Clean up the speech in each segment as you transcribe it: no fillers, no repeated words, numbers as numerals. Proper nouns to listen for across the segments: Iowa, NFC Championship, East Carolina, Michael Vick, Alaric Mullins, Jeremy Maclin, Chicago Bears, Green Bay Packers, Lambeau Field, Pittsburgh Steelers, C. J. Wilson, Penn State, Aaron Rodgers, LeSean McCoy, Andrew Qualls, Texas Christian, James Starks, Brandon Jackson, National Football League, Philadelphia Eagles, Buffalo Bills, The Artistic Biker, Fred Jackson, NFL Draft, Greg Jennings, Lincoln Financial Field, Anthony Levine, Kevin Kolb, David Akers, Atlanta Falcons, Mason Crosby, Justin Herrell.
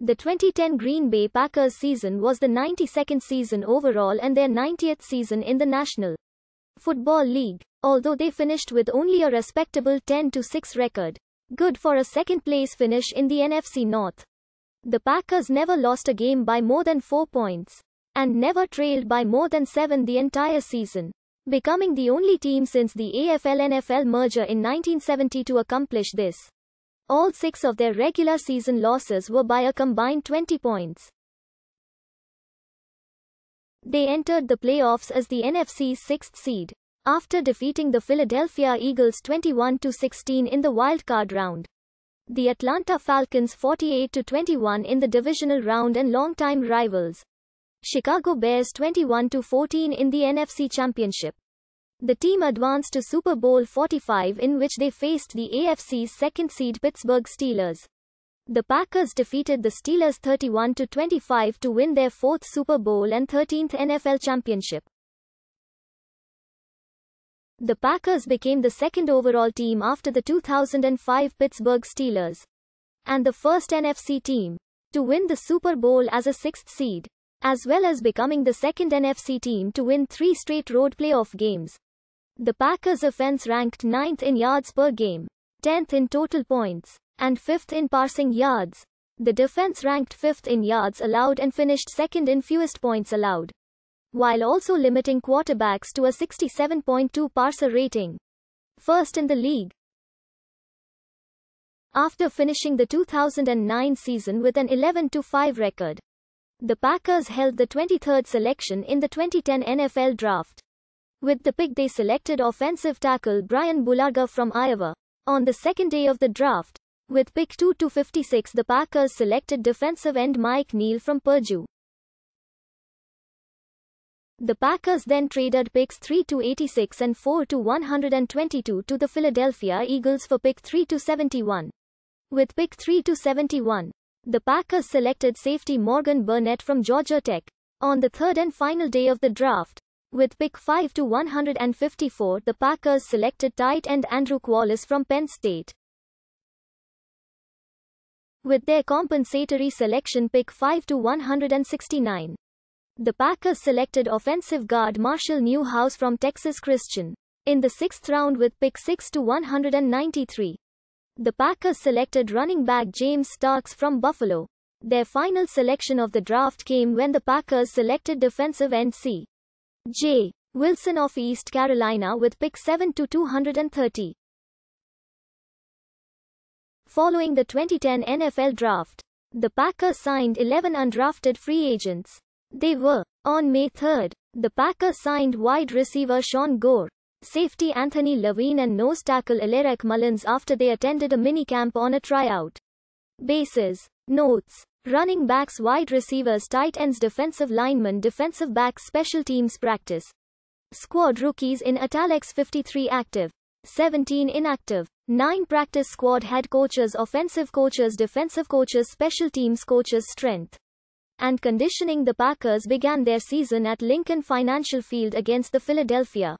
The 2010 Green Bay Packers season was the 92nd season overall and their 90th season in the National Football League, although they finished with only a respectable 10-6 record, good for a second-place finish in the NFC North. The Packers never lost a game by more than 4 points, and never trailed by more than 7 the entire season, becoming the only team since the AFL-NFL merger in 1970 to accomplish this. All 6 of their regular season losses were by a combined 20 points. They entered the playoffs as the NFC's 6th seed, after defeating the Philadelphia Eagles 21-16 in the wildcard round, the Atlanta Falcons 48-21 in the divisional round, and longtime rivals Chicago Bears 21-14 in the NFC Championship. The team advanced to Super Bowl 45, in which they faced the AFC's second seed Pittsburgh Steelers. The Packers defeated the Steelers 31-25 to win their 4th Super Bowl and 13th NFL Championship. The Packers became the second overall team after the 2005 Pittsburgh Steelers, and the first NFC team to win the Super Bowl as a 6th seed, as well as becoming the second NFC team to win 3 straight road playoff games. The Packers' offense ranked 9th in yards per game, 10th in total points, and 5th in passing yards. The defense ranked 5th in yards allowed and finished 2nd in fewest points allowed, while also limiting quarterbacks to a 67.2 passer rating, 1st in the league. After finishing the 2009 season with an 11-5 record, the Packers held the 23rd selection in the 2010 NFL Draft. With the pick, they selected offensive tackle Brian Bulaga from Iowa. On the second day of the draft, with pick 2-56, the Packers selected defensive end Mike Neal from Purdue. The Packers then traded picks 3-86 and 4-122 to the Philadelphia Eagles for pick 3-71. With pick 3-71, the Packers selected safety Morgan Burnett from Georgia Tech. On the third and final day of the draft, with pick 5-154, the Packers selected tight end Andrew Qualls from Penn State. With their compensatory selection pick 5-169, the Packers selected offensive guard Marshall Newhouse from Texas Christian. In the 6th round with pick 6-193, the Packers selected running back James Starks from Buffalo. Their final selection of the draft came when the Packers selected defensive end C. J. Wilson of East Carolina with pick 7-230. Following the 2010 NFL Draft, the Packers signed 11 undrafted free agents. They were, on May 3rd, the Packers signed wide receiver Sean Gore, safety Anthony Levine, and nose tackle Alaric Mullins after they attended a minicamp on a tryout basis. Notes: running backs, wide receivers, tight ends, defensive linemen, defensive backs, special teams practice squad. Rookies in italics: 53 active, 17 inactive, 9 practice squad. Head coaches: offensive coaches, defensive coaches, special teams coaches. Strength and conditioning: the Packers began their season at Lincoln Financial Field against the Philadelphia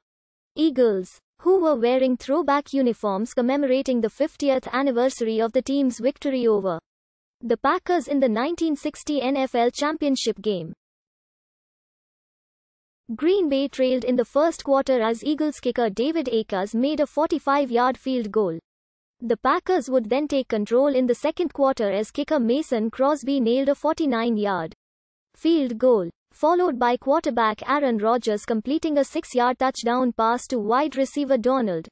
Eagles, who were wearing throwback uniforms commemorating the 50th anniversary of the team's victory over the Packers in the 1960 NFL Championship game. Green Bay trailed in the first quarter as Eagles kicker David Akers made a 45-yard field goal. The Packers would then take control in the second quarter as kicker Mason Crosby nailed a 49-yard field goal, followed by quarterback Aaron Rodgers completing a 6-yard touchdown pass to wide receiver Donald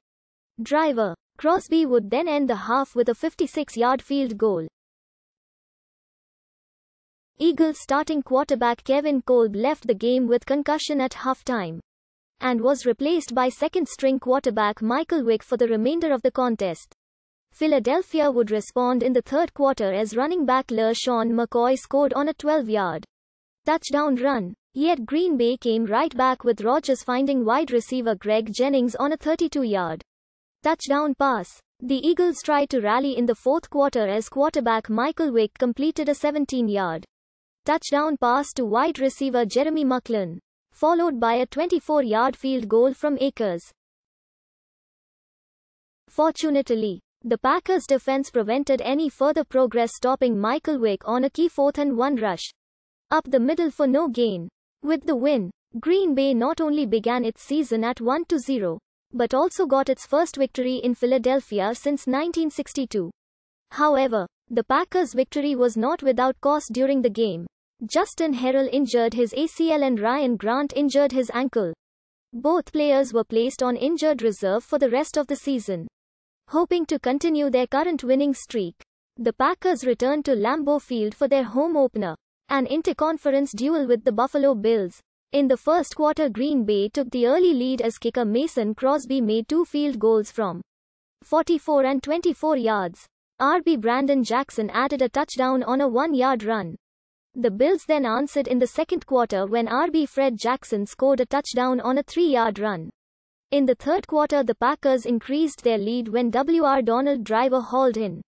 Driver. Crosby would then end the half with a 56-yard field goal. Eagles starting quarterback Kevin Kolb left the game with concussion at halftime, and was replaced by second-string quarterback Michael Vick for the remainder of the contest. Philadelphia would respond in the third quarter as running back LeSean McCoy scored on a 12-yard touchdown run, yet Green Bay came right back with Rodgers finding wide receiver Greg Jennings on a 32-yard touchdown pass. The Eagles tried to rally in the fourth quarter as quarterback Michael Vick completed a 17-yard touchdown pass to wide receiver Jeremy Maclin, followed by a 24-yard field goal from Akers. Fortunately, The Packers' defense prevented any further progress, stopping Michael Vick on a key 4th-and-1 rush up the middle for no gain. With the win, Green Bay not only began its season at 1-0, but also got its first victory in Philadelphia since 1962. However, the Packers' victory was not without cost during the game. Justin Herrell injured his ACL and Ryan Grant injured his ankle. Both players were placed on injured reserve for the rest of the season. Hoping to continue their current winning streak, the Packers returned to Lambeau Field for their home opener, an interconference duel with the Buffalo Bills. In the first quarter, Green Bay took the early lead as kicker Mason Crosby made 2 field goals from 44 and 24 yards. RB Brandon Jackson added a touchdown on a 1-yard run. The Bills then answered in the second quarter when RB Fred Jackson scored a touchdown on a 3-yard run. In the third quarter, the Packers increased their lead when Donald Driver hauled in